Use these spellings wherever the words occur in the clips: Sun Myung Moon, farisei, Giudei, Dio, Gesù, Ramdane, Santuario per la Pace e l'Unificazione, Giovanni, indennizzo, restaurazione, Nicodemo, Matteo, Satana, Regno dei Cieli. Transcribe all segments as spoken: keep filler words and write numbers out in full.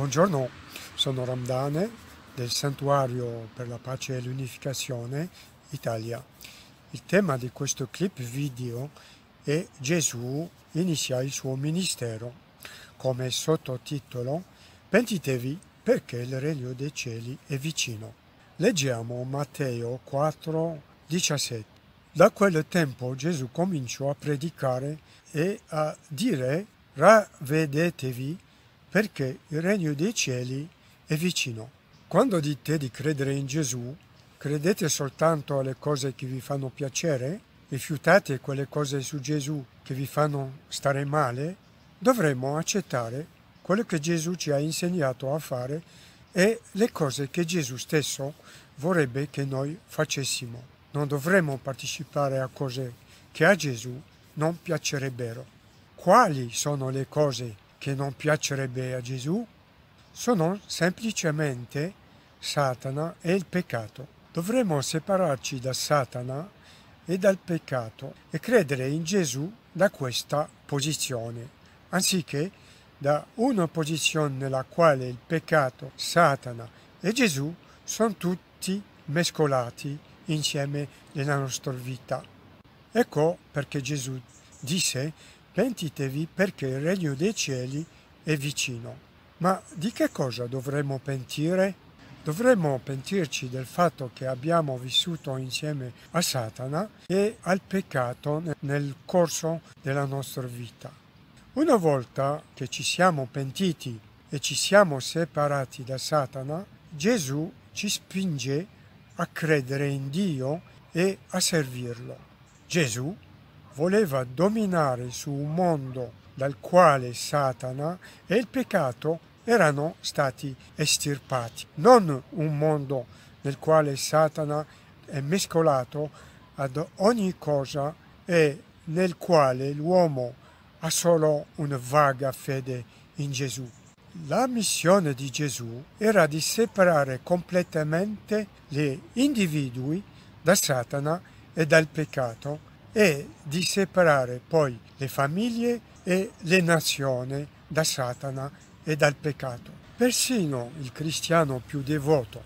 Buongiorno, sono Ramdane del Santuario per la Pace e l'Unificazione, Italia. Il tema di questo clip video è Gesù inizia il suo ministero, come sottotitolo Pentitevi perché il regno dei cieli è vicino. Leggiamo Matteo quattro, diciassette. Da quel tempo Gesù cominciò a predicare e a dire ravvedetevi perché il regno dei cieli è vicino. Quando dite di credere in Gesù, credete soltanto alle cose che vi fanno piacere? Rifiutate quelle cose su Gesù che vi fanno stare male? Dovremmo accettare quello che Gesù ci ha insegnato a fare e le cose che Gesù stesso vorrebbe che noi facessimo. Non dovremmo partecipare a cose che a Gesù non piacerebbero. Quali sono le cose che non piacerebbe a Gesù? Sono semplicemente Satana e il peccato. Dovremmo separarci da Satana e dal peccato e credere in Gesù da questa posizione, anziché da una posizione nella quale il peccato, Satana e Gesù sono tutti mescolati insieme nella nostra vita. Ecco perché Gesù disse pentitevi perché il regno dei cieli è vicino. Ma di che cosa dovremmo pentire? Dovremmo pentirci del fatto che abbiamo vissuto insieme a Satana e al peccato nel corso della nostra vita. Una volta che ci siamo pentiti e ci siamo separati da Satana, Gesù ci spinge a credere in Dio e a servirlo. Gesù voleva dominare su un mondo dal quale Satana e il peccato erano stati estirpati, non un mondo nel quale Satana è mescolato ad ogni cosa e nel quale l'uomo ha solo una vaga fede in Gesù. La missione di Gesù era di separare completamente gli individui da Satana e dal peccato e di separare poi le famiglie e le nazioni da Satana e dal peccato. Persino il cristiano più devoto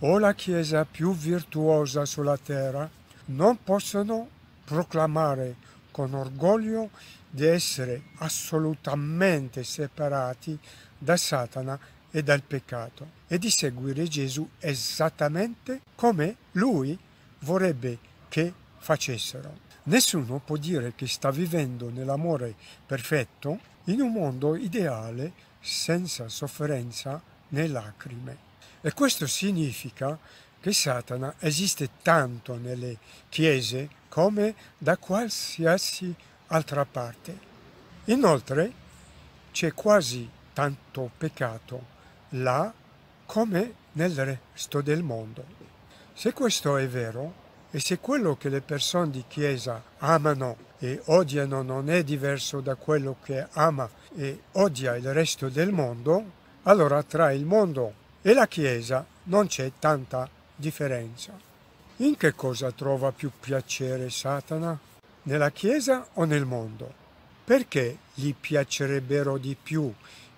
o la chiesa più virtuosa sulla terra non possono proclamare con orgoglio di essere assolutamente separati da Satana e dal peccato e di seguire Gesù esattamente come lui vorrebbe che facessero. Nessuno può dire che sta vivendo nell'amore perfetto in un mondo ideale senza sofferenza né lacrime. E questo significa che Satana esiste tanto nelle chiese come da qualsiasi altra parte. Inoltre c'è quasi tanto peccato là come nel resto del mondo. Se questo è vero, e se quello che le persone di Chiesa amano e odiano non è diverso da quello che ama e odia il resto del mondo, allora tra il mondo e la Chiesa non c'è tanta differenza. In che cosa trova più piacere Satana? Nella Chiesa o nel mondo? Perché gli piacerebbero di più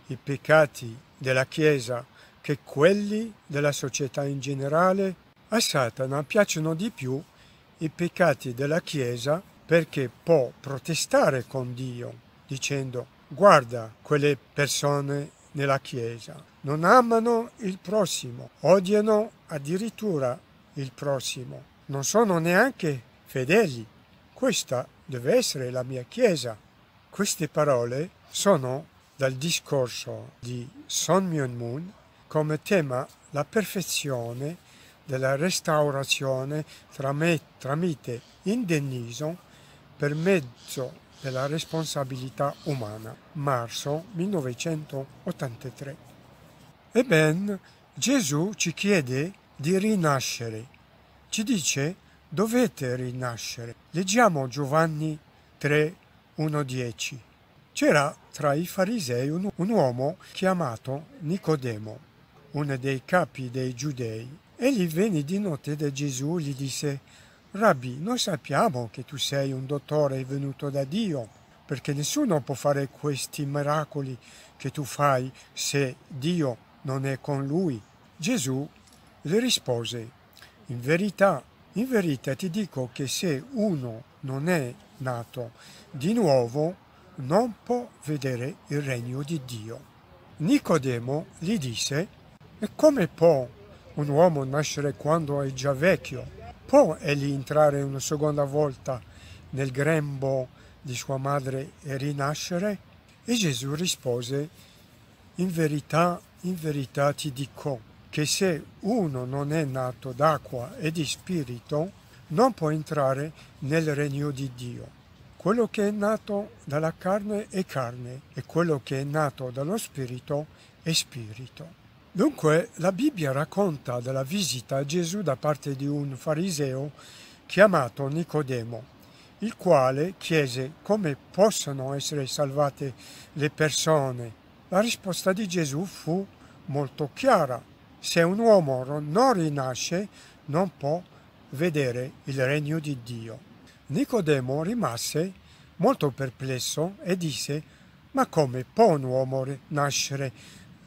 i peccati della Chiesa che quelli della società in generale? A Satana piacciono di più i peccati della Chiesa perché può protestare con Dio dicendo guarda quelle persone nella Chiesa, non amano il prossimo, odiano addirittura il prossimo, non sono neanche fedeli, questa deve essere la mia Chiesa. Queste parole sono dal discorso di Sun Myung Moon come tema la perfezione della restaurazione tramite indennizzo per mezzo della responsabilità umana, marzo millenovecentottantatré. Ebbene, Gesù ci chiede di rinascere, ci dice dovete rinascere. Leggiamo Giovanni tre, uno a dieci. C'era tra i farisei un, un uomo chiamato Nicodemo, uno dei capi dei Giudei. Egli venne di notte da Gesù e gli disse, Rabbi, noi sappiamo che tu sei un dottore venuto da Dio, perché nessuno può fare questi miracoli che tu fai se Dio non è con lui. Gesù le rispose: in verità, in verità ti dico che se uno non è nato di nuovo, non può vedere il regno di Dio. Nicodemo gli disse: e come può un uomo nascere quando è già vecchio? Può egli entrare una seconda volta nel grembo di sua madre e rinascere? E Gesù rispose: in verità, in verità ti dico che se uno non è nato d'acqua e di spirito, non può entrare nel regno di Dio. Quello che è nato dalla carne è carne, e quello che è nato dallo spirito è spirito. Dunque, la Bibbia racconta della visita a Gesù da parte di un fariseo chiamato Nicodemo, il quale chiese come possano essere salvate le persone. La risposta di Gesù fu molto chiara: se un uomo non rinasce, non può vedere il regno di Dio. Nicodemo rimase molto perplesso e disse: ma come può un uomo nascere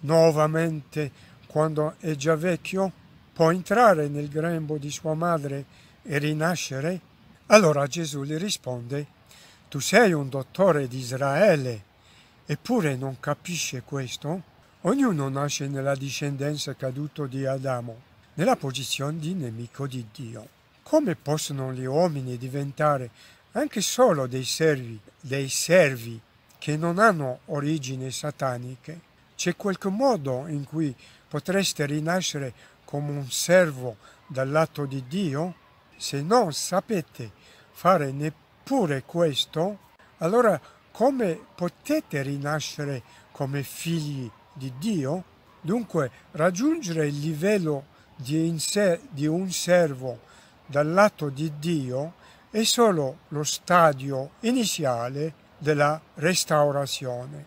nuovamente quando è già vecchio? Può entrare nel grembo di sua madre e rinascere? Allora Gesù gli risponde: tu sei un dottore di Israele, eppure non capisci questo? Ognuno nasce nella discendenza caduto di Adamo, nella posizione di nemico di Dio. Come possono gli uomini diventare anche solo dei servi, dei servi che non hanno origini sataniche? C'è qualche modo in cui potreste rinascere come un servo dal lato di Dio? Se non sapete fare neppure questo, allora come potete rinascere come figli di Dio? Dunque, raggiungere il livello di, di un servo dal lato di Dio è solo lo stadio iniziale della restaurazione.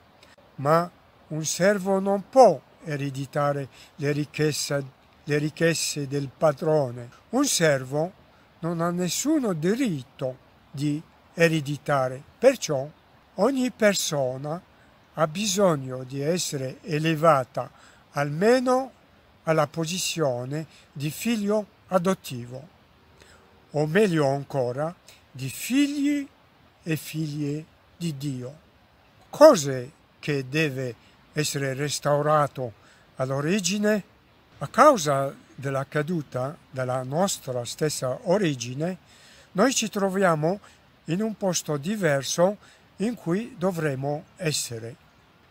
Ma un servo non può ereditare le ricchezze, le ricchezze del padrone. Un servo non ha nessuno diritto di ereditare. Perciò ogni persona ha bisogno di essere elevata almeno alla posizione di figlio adottivo, o meglio ancora, di figli e figlie di Dio. Cose che deve essere restaurato all'origine a causa della caduta dalla nostra stessa origine. Noi ci troviamo in un posto diverso in cui dovremo essere.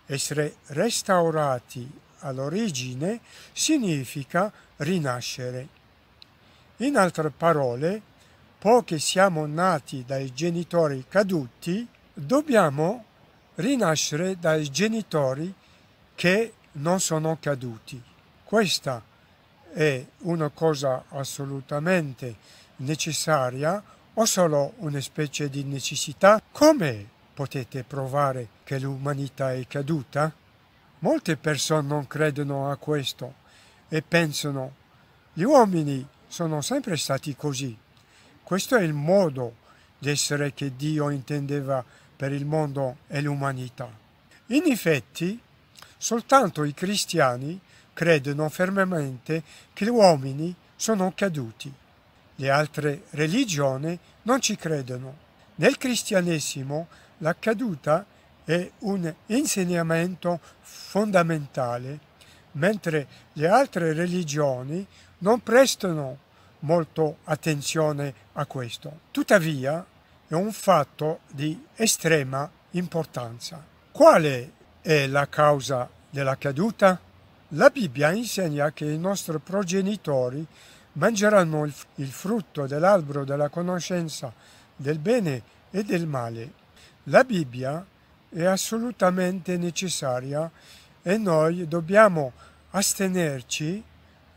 Essere restaurati all'origine significa rinascere. In altre parole, poiché siamo nati dai genitori caduti, dobbiamo rinascere dai genitori che non sono caduti. Questa è una cosa assolutamente necessaria o solo una specie di necessità? Come potete provare che l'umanità è caduta? Molte persone non credono a questo e pensano: gli uomini sono sempre stati così. Questo è il modo di essere che Dio intendeva per il mondo e l'umanità. In effetti, soltanto i cristiani credono fermamente che gli uomini sono caduti. Le altre religioni non ci credono. Nel cristianesimo la caduta è un insegnamento fondamentale, mentre le altre religioni non prestano molto attenzione a questo. Tuttavia è un fatto di estrema importanza. Quale è la causa della caduta? La Bibbia insegna che i nostri progenitori mangeranno il frutto dell'albero della conoscenza del bene e del male. La Bibbia è assolutamente necessaria e noi dobbiamo astenerci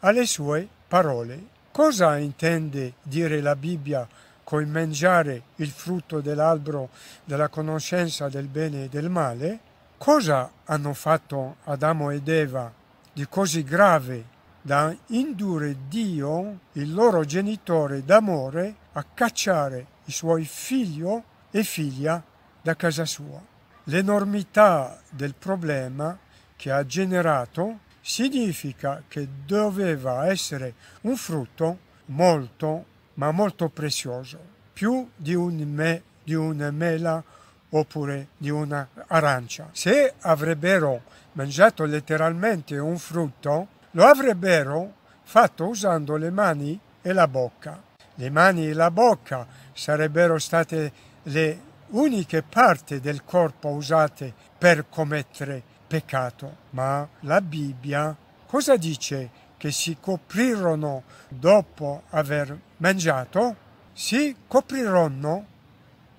alle sue parole. Cosa intende dire la Bibbia con mangiare il frutto dell'albero della conoscenza del bene e del male? Cosa hanno fatto Adamo ed Eva di così grave da indurre Dio, il loro genitore d'amore, a cacciare i suoi figli e figlia da casa sua. L'enormità del problema che ha generato significa che doveva essere un frutto molto, ma molto prezioso, più di, un me, di una mela oppure di un'arancia. Se avrebbero mangiato letteralmente un frutto, lo avrebbero fatto usando le mani e la bocca. Le mani e la bocca sarebbero state le uniche parti del corpo usate per commettere peccato. Ma la Bibbia cosa dice? Che si coprirono dopo aver mangiato, si coprirono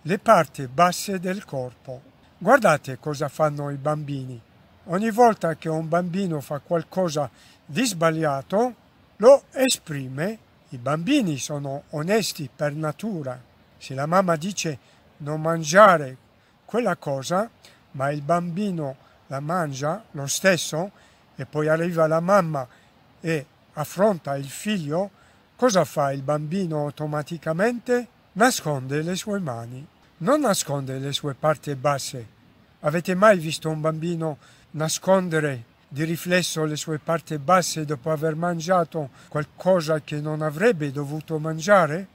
le parti basse del corpo. Guardate cosa fanno i bambini. Ogni volta che un bambino fa qualcosa di sbagliato, lo esprime. I bambini sono onesti per natura. Se la mamma dice non mangiare quella cosa, ma il bambino la mangia lo stesso, e poi arriva la mamma e affronta il figlio, cosa fa il bambino automaticamente? Nasconde le sue mani, non nasconde le sue parti basse. Avete mai visto un bambino nascondere di riflesso le sue parti basse dopo aver mangiato qualcosa che non avrebbe dovuto mangiare?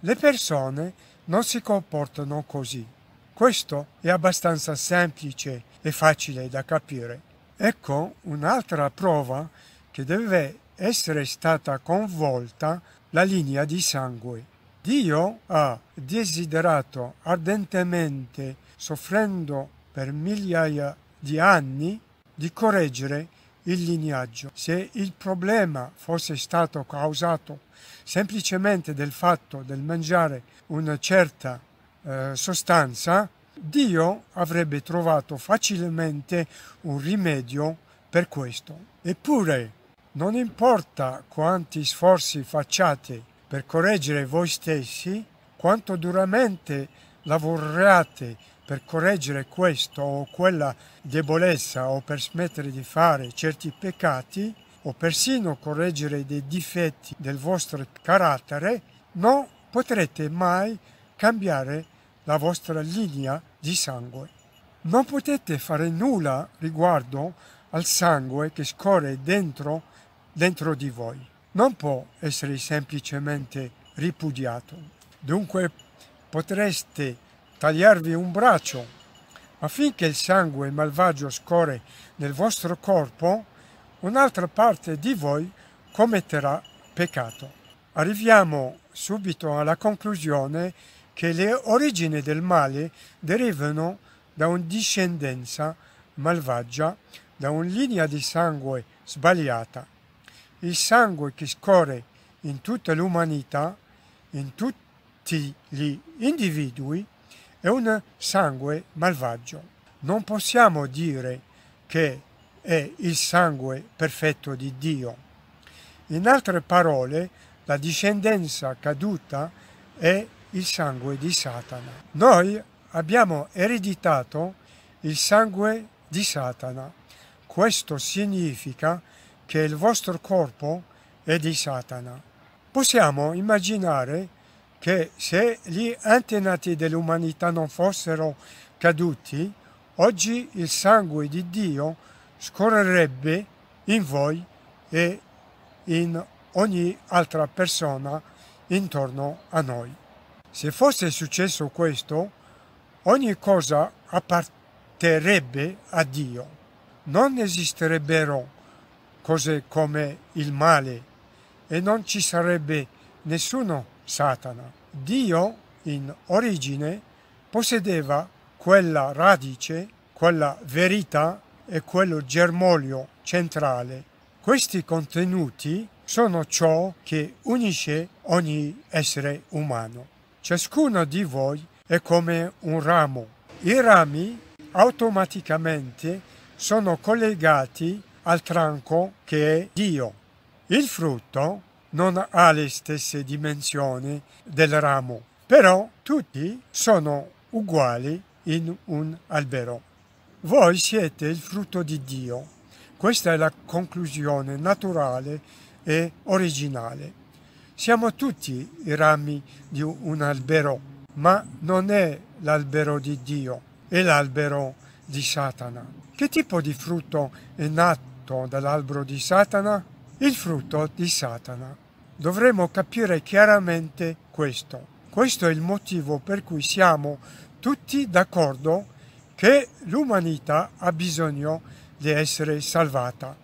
Le persone non si comportano così. Questo è abbastanza semplice e facile da capire. Ecco un'altra prova che deve essere stata coinvolta la linea di sangue. Dio ha desiderato ardentemente, soffrendo per migliaia di anni, di correggere il lineaggio. Se il problema fosse stato causato semplicemente del fatto del mangiare una certa eh, sostanza, Dio avrebbe trovato facilmente un rimedio per questo. Eppure, non importa quanti sforzi facciate per correggere voi stessi, quanto duramente lavorate per correggere questo o quella debolezza o per smettere di fare certi peccati o persino correggere dei difetti del vostro carattere, non potrete mai cambiare la vostra linea di sangue. Non potete fare nulla riguardo al sangue che scorre dentro, dentro di voi. Non può essere semplicemente ripudiato. Dunque potreste tagliarvi un braccio, affinché il sangue malvagio scorre nel vostro corpo, un'altra parte di voi commetterà peccato. Arriviamo subito alla conclusione che le origini del male derivano da una discendenza malvagia, da una linea di sangue sbagliata. Il sangue che scorre in tutta l'umanità, in tutti gli individui, è un sangue malvagio. Non possiamo dire che è il sangue perfetto di Dio. In altre parole, la discendenza caduta è il sangue di Satana. Noi abbiamo ereditato il sangue di Satana. Questo significa che il vostro corpo è di Satana. Possiamo immaginare che se gli antenati dell'umanità non fossero caduti, oggi il sangue di Dio scorrerebbe in voi e in ogni altra persona intorno a noi. Se fosse successo questo, ogni cosa apparterebbe a Dio. Non esisterebbero cose come il male e non ci sarebbe nessuno Satana. Dio in origine possedeva quella radice, quella verità e quello germoglio centrale. Questi contenuti sono ciò che unisce ogni essere umano. Ciascuno di voi è come un ramo. I rami automaticamente sono collegati al tronco che è Dio. Il frutto non ha le stesse dimensioni del ramo, però tutti sono uguali in un albero. Voi siete il frutto di Dio. Questa è la conclusione naturale e originale. Siamo tutti i rami di un albero, ma non è l'albero di Dio. è l'albero di Satana. Che tipo di frutto è nato dall'albero di Satana? Il frutto di Satana. Dovremmo capire chiaramente questo. Questo è il motivo per cui siamo tutti d'accordo che l'umanità ha bisogno di essere salvata.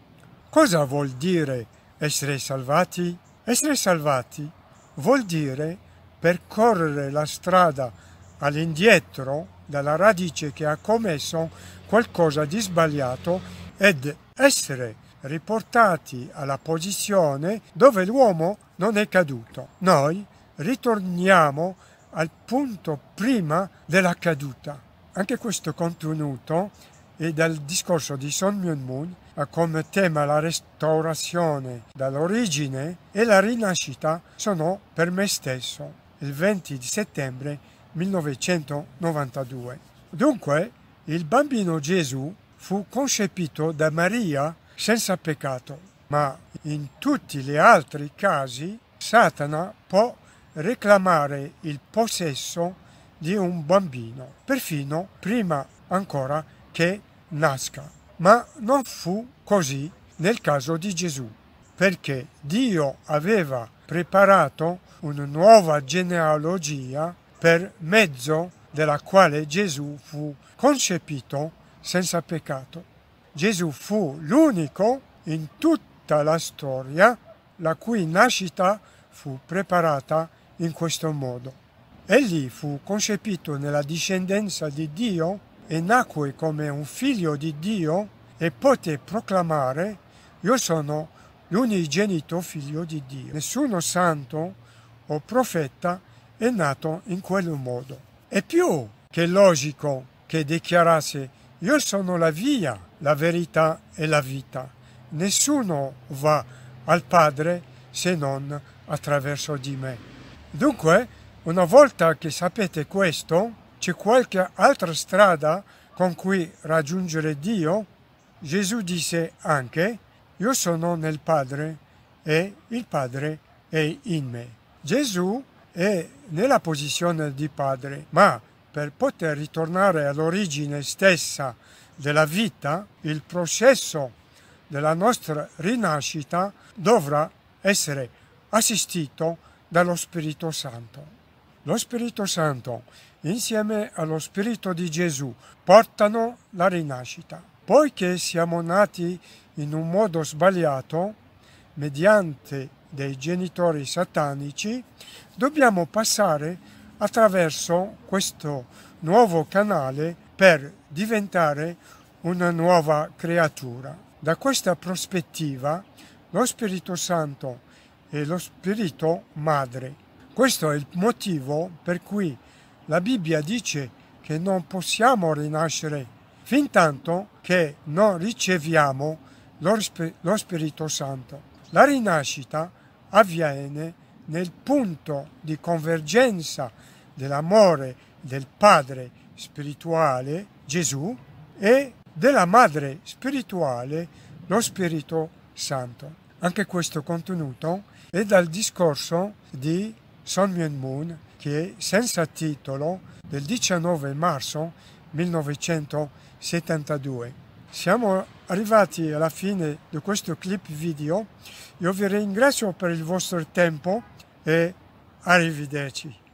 Cosa vuol dire essere salvati? Essere salvati vuol dire percorrere la strada all'indietro dalla radice che ha commesso qualcosa di sbagliato ed essere riportati alla posizione dove l'uomo non è caduto. Noi ritorniamo al punto prima della caduta. Anche questo contenuto è dal discorso di Sun Myung Moon, ha come tema la restaurazione dall'origine e la rinascita sono per me stesso, il venti settembre millenovecentonovantadue. Dunque, il bambino Gesù fu concepito da Maria senza peccato, ma in tutti gli altri casi Satana può reclamare il possesso di un bambino, perfino prima ancora che nasca. Ma non fu così nel caso di Gesù, perché Dio aveva preparato una nuova genealogia per mezzo della quale Gesù fu concepito senza peccato. Gesù fu l'unico in tutta la storia la cui nascita fu preparata in questo modo. Egli fu concepito nella discendenza di Dio e nacque come un figlio di Dio e poté proclamare: io sono l'unigenito figlio di Dio. Nessuno santo o profeta è nato in quel modo. È più che logico che dichiarasse: io sono la via, la verità e la vita. Nessuno va al Padre se non attraverso di me. Dunque, una volta che sapete questo, c'è qualche altra strada con cui raggiungere Dio? Gesù disse anche: io sono nel Padre e il Padre è in me. Gesù è nella posizione di Padre, ma per poter ritornare all'origine stessa della vita, il processo della nostra rinascita dovrà essere assistito dallo Spirito Santo. Lo Spirito Santo, insieme allo Spirito di Gesù, portano la rinascita. Poiché siamo nati in un modo sbagliato, mediante dei genitori satanici, dobbiamo passare attraverso questo nuovo canale per diventare una nuova creatura. Da questa prospettiva, lo Spirito Santo è lo Spirito Madre. Questo è il motivo per cui la Bibbia dice che non possiamo rinascere fintanto che non riceviamo lo, lo Spirito Santo. La rinascita avviene nel punto di convergenza dell'amore del Padre spirituale, Gesù, e della Madre spirituale, lo Spirito Santo. Anche questo contenuto è dal discorso di Sun Myung Moon, che senza titolo, del diciannove marzo millenovecentosettantadue. Siamo arrivati alla fine di questo clip video. Io vi ringrazio per il vostro tempo e arrivederci.